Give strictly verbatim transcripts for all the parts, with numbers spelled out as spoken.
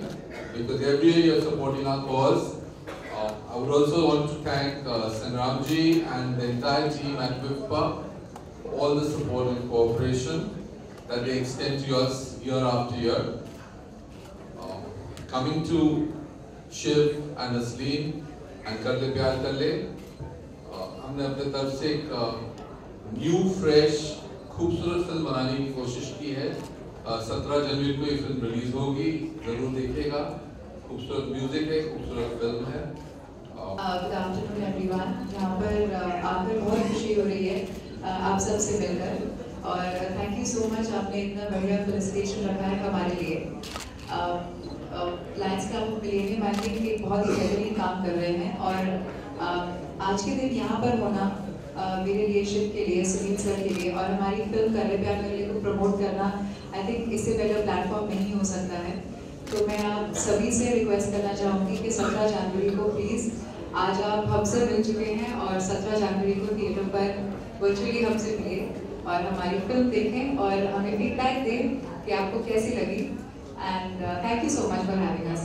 doing because every year you're supporting our cause. Uh, I would also want to thank uh, Sanram ji and the entire team at BIFPA for all the support and cooperation that they extend to us year after year. Uh, coming to Shiv and Asli and Kuldipyal Kallay, हमने अपने तरफ से एक new fresh खूबसूरत film बनाने की कोशिश की है। सत्रह जनवरी को ये फिल्म रिलीज होगी, जरूर देखिएगा। खूबसूरत म्यूजिक है, खूबसूरत फिल्म है। गुड आफ्टरनून एवरीवन, यहाँ पर आकर बहुत खुशी हो रही है आप सब से मिलकर, और थैंक यू सो मच, आपने इतना बढ़िया प्रेजेंटेशन रखा है हमारे लिए। Lions Club of Millennium I think एक बहुत ही बेहतरीन काम कर रहे हैं, और आज के दिन यहाँ पर होना आ, मेरे लिए, शिव के लिए, सुनील सर के लिए और हमारी फिल्म कुल्दीप्याल कल्लय को प्रमोट करना, आई थिंक इससे बेहतर प्लेटफॉर्म नहीं हो सकता है। तो मैं आप सभी से रिक्वेस्ट करना चाहूँगी कि सत्रह जनवरी को प्लीज़, आज आप हमसे मिल चुके हैं और सत्रह जनवरी को थिएटर पर वर्चुअली हमसे मिले और हमारी फिल्म देखें और हमें फीडबैक दें कि आपको कैसी लगी। And thank you so much for having us.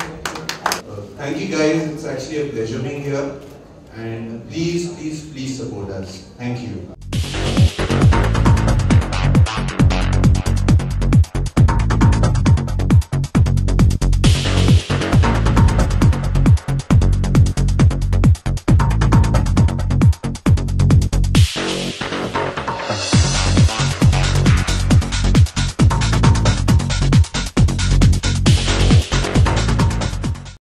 Thank you guys, it's actually a pleasure being here. And please, please, please support us. Thank you.